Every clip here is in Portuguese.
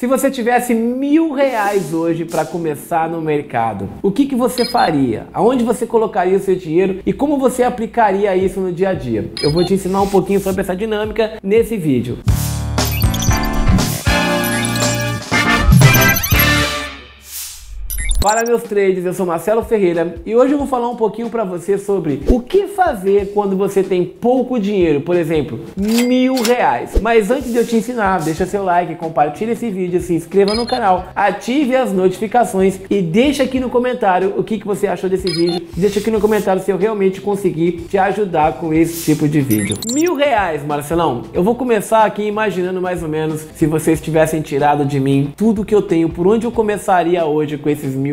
Se você tivesse R$1.000 hoje para começar no mercado, o que você faria? Aonde você colocaria o seu dinheiro e como você aplicaria isso no dia a dia? Eu vou te ensinar um pouquinho sobre essa dinâmica nesse vídeo. Fala meus traders, eu sou Marcelo Ferreira e hoje eu vou falar um pouquinho para você sobre o que fazer quando você tem pouco dinheiro, por exemplo, R$1.000. Mas antes de eu te ensinar, deixa seu like, compartilha esse vídeo, se inscreva no canal, ative as notificações e deixa aqui no comentário o que você achou desse vídeo. Deixa aqui no comentário se eu realmente consegui te ajudar com esse tipo de vídeo. R$1.000, Marcelão, eu vou começar aqui imaginando mais ou menos se vocês tivessem tirado de mim tudo que eu tenho, por onde eu começaria hoje com esses R$1.000.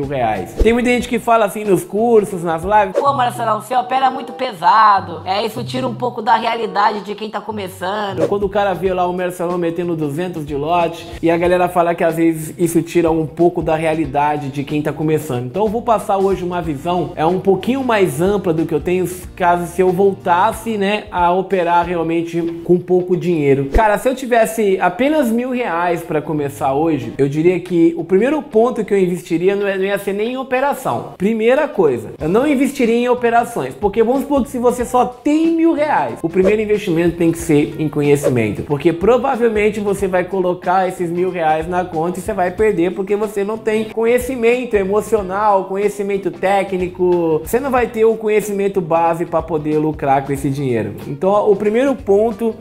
Tem muita gente que fala assim nos cursos, nas lives: pô, Marcelão, você opera muito pesado. É, isso tira um pouco da realidade de quem tá começando. Quando o cara vê lá o Marcelão metendo 200 de lote, e a galera fala que às vezes isso tira um pouco da realidade de quem tá começando. Então eu vou passar hoje uma visão um pouquinho mais ampla do que eu tenho, caso se eu voltasse, né, a operar realmente com pouco dinheiro. Cara, se eu tivesse apenas R$1.000 para começar hoje, eu diria que o primeiro ponto que eu investiria não ia ser nem em operação. Primeira coisa, eu não investiria em operações, porque vamos supor que se você só tem R$1.000, o primeiro investimento tem que ser em conhecimento, porque provavelmente você vai colocar esses R$1.000 na conta e você vai perder, porque você não tem conhecimento emocional, conhecimento técnico, você não vai ter o conhecimento base para poder lucrar com esse dinheiro. Então o primeiro ponto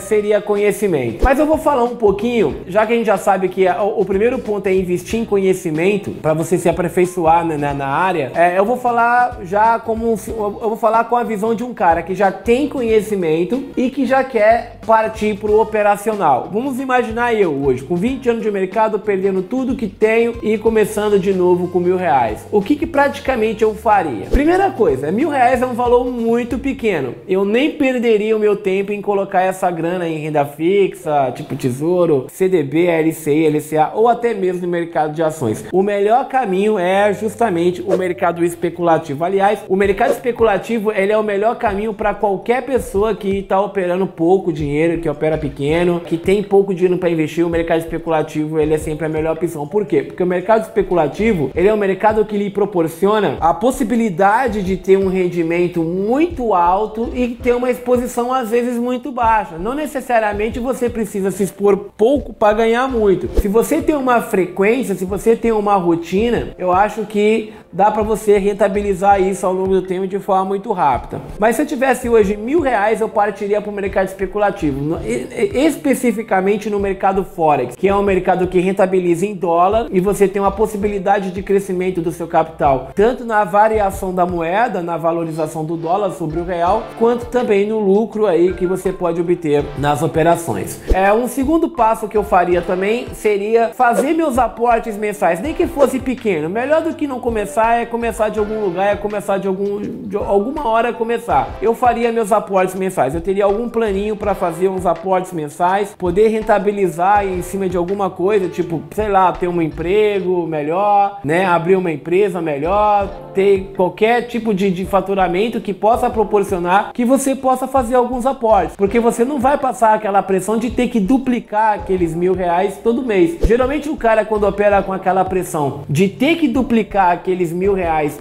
seria conhecimento. Mas eu vou falar um pouquinho, já que a gente já sabe que o primeiro ponto é investir em conhecimento, para você se aperfeiçoar na área. Eu vou falar já com a visão de um cara que já tem conhecimento e que já quer partir para o operacional. Vamos imaginar eu hoje com 20 anos de mercado, perdendo tudo que tenho e começando de novo com R$1.000. O que praticamente eu faria? Primeira coisa, R$1.000 é um valor muito pequeno. Eu nem perderia o meu tempo em colocar essa grana em renda fixa, tipo tesouro, CDB, LCI, LCA ou até mesmo no mercado de ações. O melhor caminho é justamente o mercado especulativo. Aliás, o mercado especulativo ele é o melhor caminho para qualquer pessoa que está operando pouco dinheiro, que opera pequeno, que tem pouco dinheiro para investir. O mercado especulativo ele é sempre a melhor opção. Por quê? Porque o mercado especulativo ele é um mercado que lhe proporciona a possibilidade de ter um rendimento muito alto e ter uma exposição às vezes muito baixa. Não necessariamente você precisa se expor pouco para ganhar muito. Se você tem uma frequência, se você tem uma rotina, eu acho que dá para você rentabilizar isso ao longo do tempo de forma muito rápida. Mas se eu tivesse hoje R$1.000, eu partiria para o mercado especulativo, especificamente no mercado Forex, que é um mercado que rentabiliza em dólar e você tem uma possibilidade de crescimento do seu capital, tanto na variação da moeda, na valorização do dólar sobre o real, quanto também no lucro aí que você pode obter nas operações. Um segundo passo que eu faria também seria fazer meus aportes mensais, nem que fosse pequeno. Melhor do que não começar é começar de algum lugar, é começar de alguma hora começar. Eu faria meus aportes mensais, eu teria algum planinho para fazer uns aportes mensais, poder rentabilizar em cima de alguma coisa, tipo, sei lá, ter um emprego melhor, né, abrir uma empresa melhor, ter qualquer tipo de faturamento que possa proporcionar que você possa fazer alguns aportes, porque você não vai passar aquela pressão de ter que duplicar aqueles R$1.000 todo mês. Geralmente o cara quando opera com aquela pressão de ter que duplicar aqueles R$1.000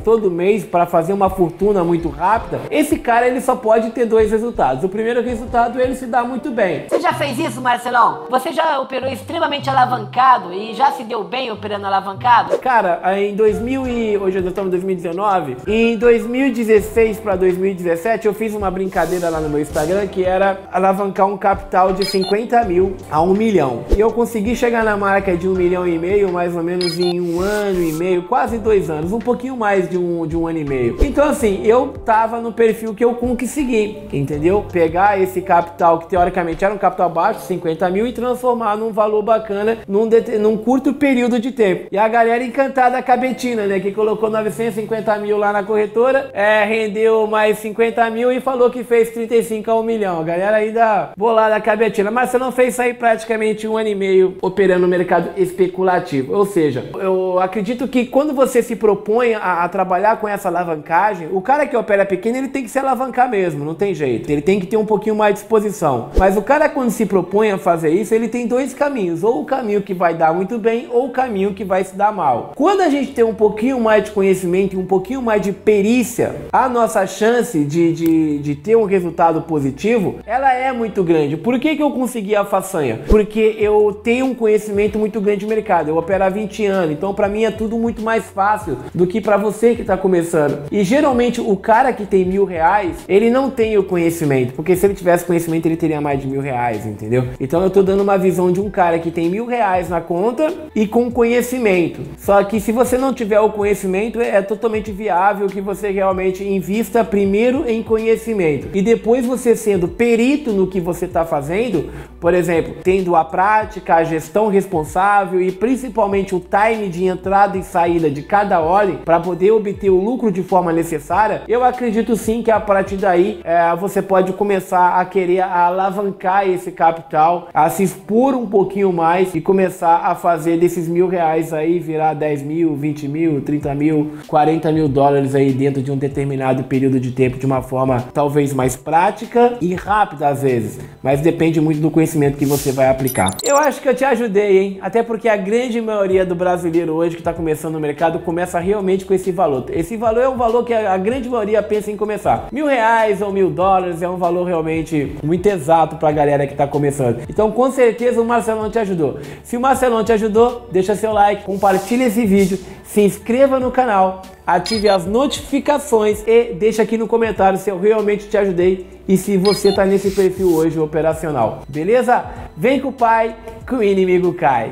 todo mês para fazer uma fortuna muito rápida, esse cara ele só pode ter dois resultados. O primeiro resultado, ele se dá muito bem. Você já fez isso, Marcelão? Você já operou extremamente alavancado e já se deu bem operando alavancado? Cara, em 2000 e... hoje nós estamos em 2019, em 2016 para 2017 eu fiz uma brincadeira lá no meu Instagram que era alavancar um capital de 50 mil a 1 milhão. E eu consegui chegar na marca de 1,5 milhão mais ou menos em um ano e meio, quase 2 anos, um pouquinho mais de um ano e meio. Então assim, eu tava no perfil que eu consegui, entendeu? Pegar esse capital que teoricamente era um capital baixo, 50 mil, e transformar num valor bacana num curto período de tempo. E a galera encantada, a cabetina, né, que colocou 950 mil lá na corretora, rendeu mais 50 mil e falou que fez 35 a 1 milhão. A galera ainda bolada, a cabetina. Mas você não fez sair praticamente um ano e meio operando no mercado especulativo. Ou seja, eu acredito que quando você se propõe propõe a trabalhar com essa alavancagem, o cara que opera pequeno, ele tem que se alavancar mesmo, não tem jeito. Ele tem que ter um pouquinho mais de disposição. Mas o cara, quando se propõe a fazer isso, ele tem dois caminhos. Ou o caminho que vai dar muito bem, ou o caminho que vai se dar mal. Quando a gente tem um pouquinho mais de conhecimento, um pouquinho mais de perícia, a nossa chance de ter um resultado positivo, ela é muito grande. Por que que eu consegui a façanha? Porque eu tenho um conhecimento muito grande de mercado. Eu opero há 20 anos, então para mim é tudo muito mais fácil do que para você que está começando. E geralmente o cara que tem R$1.000, ele não tem o conhecimento, porque se ele tivesse conhecimento ele teria mais de R$1.000, entendeu? Então eu tô dando uma visão de um cara que tem R$1.000 na conta e com conhecimento. Só que se você não tiver o conhecimento, é totalmente viável que você realmente invista primeiro em conhecimento e depois você sendo perito no que você está fazendo, por exemplo, tendo a prática, a gestão responsável e principalmente o time de entrada e saída de cada ordem para poder obter o lucro de forma necessária, eu acredito sim que a partir daí você pode começar a querer alavancar esse capital, a se expor um pouquinho mais e começar a fazer desses R$1.000 aí virar 10 mil, 20 mil, 30 mil, 40 mil dólares aí dentro de um determinado período de tempo de uma forma talvez mais prática e rápida às vezes, mas depende muito do conhecimento que você vai aplicar. Eu acho que eu te ajudei, hein? Até porque a grande maioria do brasileiro hoje que está começando no mercado começa realmente com esse valor. Esse valor é um valor que a grande maioria pensa em começar. R$1.000 ou $1.000 é um valor realmente muito exato para a galera que está começando. Então com certeza o Marcelão te ajudou. Se o Marcelão te ajudou, deixa seu like, compartilha esse vídeo, se inscreva no canal, ative as notificações e deixa aqui no comentário se eu realmente te ajudei e se você tá nesse perfil hoje operacional. Beleza? Vem com o pai que o inimigo cai.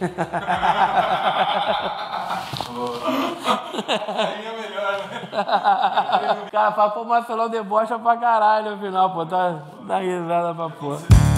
Aí é melhor, né? Cara, pô, Marcelão debocha pra caralho no final, pô. Dá risada pra porra.